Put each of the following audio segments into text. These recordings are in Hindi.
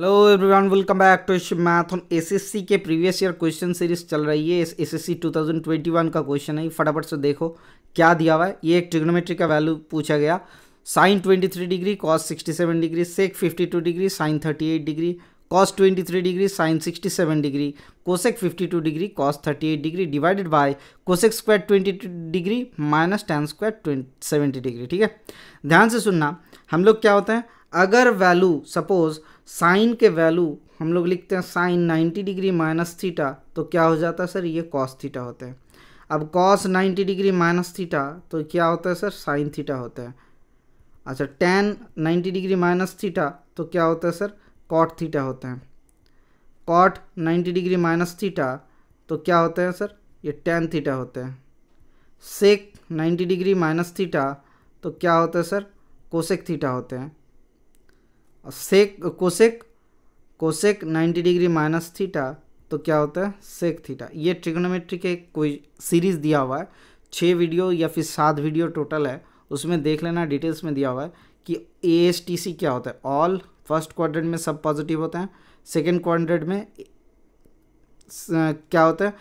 Hello everyone, welcome back to मैथन। एसएससी के प्रीवियस ईयर क्वेश्चन सीरीज चल रही है। एसएससी 2021 का क्वेश्चन है। फटाफट से देखो क्या दिया हुआ है। ये एक ट्रिग्नोमेट्री का वैल्यू पूछा गया। Sine 23 degree, cos 67 degree, sec 52 degree, sine 38 degree, cos 23 degree, sine 67 degree, cosec 52 degree, cos 38 degree divided by cosec square 22 degree minus tan square 70 degree. ठीक है, ध्यान से सुनना। हम लोग क्या होता है, अगर वैल्यू सपोज साइन के वैल्यू हम लोग लिखते हैं साइन 90 डिग्री माइनस थीटा, तो क्या हो जाता है सर, ये कॉस थीटा होता है। अब कॉस 90 डिग्री माइनस थीटा तो क्या होता है सर, साइन थीटा होता है। अच्छा, टेन 90 डिग्री माइनस थीटा तो क्या होता है सर, कॉट थीटा होता है। कॉट 90 डिग्री माइनस थीटा तो क्या होता है सर, ये टेन थीटा होता है। सेक 90 डिग्री माइनस थीटा तो क्या होता है सर, कोसेक थीटा होते हैं। Sec cosec 90 degree minus theta तो क्या होता है, सेक थीटा। ये ट्रिग्नोमेट्री के कोई सीरीज़ दिया हुआ है, 6 वीडियो या फिर 7 वीडियो टोटल है, उसमें देख लेना। डिटेल्स में दिया हुआ है कि एएसटीसी क्या होता है। ऑल फर्स्ट क्वाड्रेंट में सब पॉजिटिव होते हैं, सेकेंड क्वाड्रेंट में क्या होता है,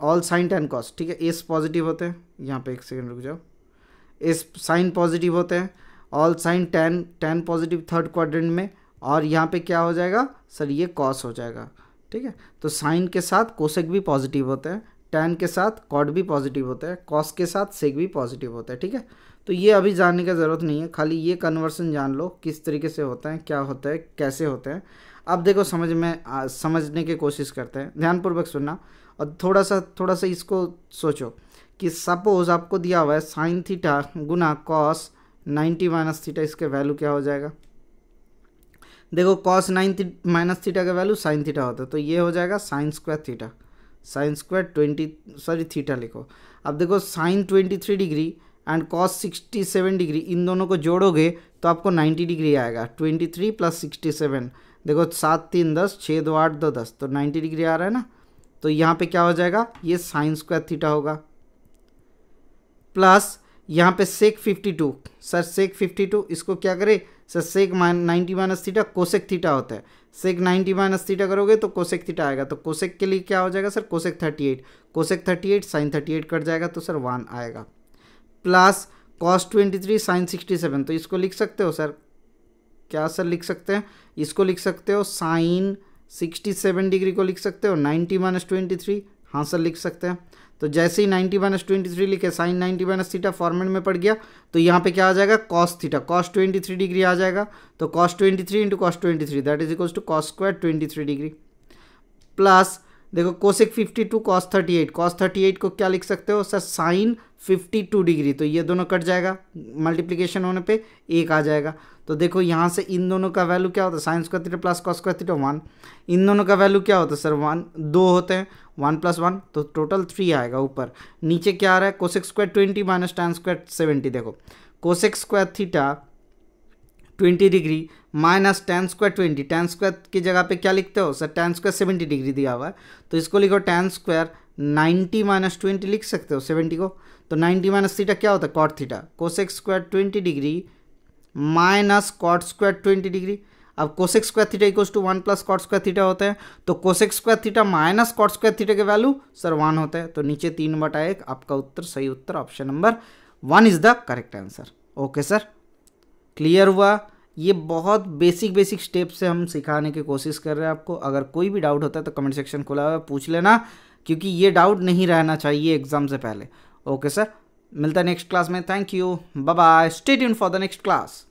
ऑल साइन टेन कॉस। ठीक है, एस पॉजिटिव होते हैं। यहाँ पे एक सेकेंड रुक जाओ। एस साइन पॉजिटिव होते हैं, all sine tan positive third quadrant में। और यहाँ पे क्या हो जाएगा सर, ये कॉस हो जाएगा। ठीक है, तो साइन के साथ कोसेक भी पॉजिटिव होते हैं, टेन के साथ कॉट भी पॉजिटिव होता है, कॉस के साथ सेक भी पॉजिटिव होता है। ठीक है, तो ये अभी जानने का ज़रूरत नहीं है, खाली ये कन्वर्सन जान लो किस तरीके से होता है, क्या होता है, कैसे होता है। अब देखो समझने की कोशिश करते हैं। ध्यानपूर्वक सुनना और थोड़ा सा इसको सोचो कि सपोज़ आपको दिया हुआ है साइन थीटा गुना कॉस 90 माइनस थीटा, इसके वैल्यू क्या हो जाएगा। देखो कॉस 90 माइनस थीटा का वैल्यू साइन थीटा होता है, तो ये हो जाएगा sine square theta. Sine square theta लिखो। अब देखो sine 23 degree and cos 67 degree, इन दोनों को जोड़ोगे तो आपको 90 डिग्री आएगा। 23 प्लस 67, देखो 7 3 10, 6 2 8 2 10, तो 90 डिग्री आ रहा है ना। तो यहाँ पे क्या हो जाएगा, ये साइन स्क्वायर थीटा होगा। प्लस यहाँ पे सेक 52, सर सेक 52 इसको क्या करे sir, sec 90 minus theta cosec theta होता है। सेक 90 माइनस थीटा करोगे तो कोसेक थीटा आएगा। तो कोसेक के लिए क्या हो जाएगा sir, cosec 38। Cosec 38 sine 38 cut जाएगा तो सर 1 आएगा। प्लस कॉस 23 साइन 67, तो इसको लिख सकते हो सर, क्या सर लिख सकते हैं, इसको लिख सकते हो साइन 67 डिग्री को लिख सकते हो 90 माइनस 23। हाँ सर लिख सकते हैं। तो जैसे ही 90 माइनस 23 लिखे, साइन 90 माइनस थीटा फॉर्मेट में पड़ गया, तो यहाँ पे क्या आ जाएगा, कॉस थीटा। कॉस 23 डिग्री आ जाएगा। तो cos 23 into cos 23 that is equals to cos square 23 degree. Plus देखो कोसेक 52 कॉस 38, कॉस 38 को क्या लिख सकते हो सर, साइन 52 डिग्री। तो ये दोनों कट जाएगा, मल्टीप्लीकेशन होने पे एक आ जाएगा। तो देखो यहाँ से इन दोनों का वैल्यू क्या होता है, sine square theta plus cos square theta 1। इन दोनों का वैल्यू क्या होता है सर, 1 2 होते हैं, 1 प्लस 1 तो टोटल 3 आएगा। ऊपर नीचे क्या आ रहा है, cosec square 20 minus tan square 70। देखो cosec square theta 20 degree minus tan square 20, tan square की जगह पे क्या लिखते हो सर, टेन स्क्वायर 70 डिग्री दिया हुआ है। तो इसको लिखो टेन स्क्वायर 90 माइनस 20 लिख सकते हो 70 को। तो 90 माइनस थीटा क्या होता है, cot theta. Cosec square 20 degree minus cot square 20 degree. अब cosec square theta equals to 1 plus cot square theta होता है। तो cosec square theta minus cot square theta के वैल्यू सर 1 होता है। तो नीचे 3/1 आपका उत्तर, सही उत्तर option number 1 is the correct answer. Okay sir, clear हुआ। ये बहुत बेसिक स्टेप से हम सिखाने की कोशिश कर रहे हैं आपको। अगर कोई भी डाउट होता है तो कमेंट सेक्शन खुला हुआ है, पूछ लेना, क्योंकि ये डाउट नहीं रहना चाहिए एग्जाम से पहले। ओके सर, मिलता है नेक्स्ट क्लास में। Thank you, bye bye, stay tuned for the next class.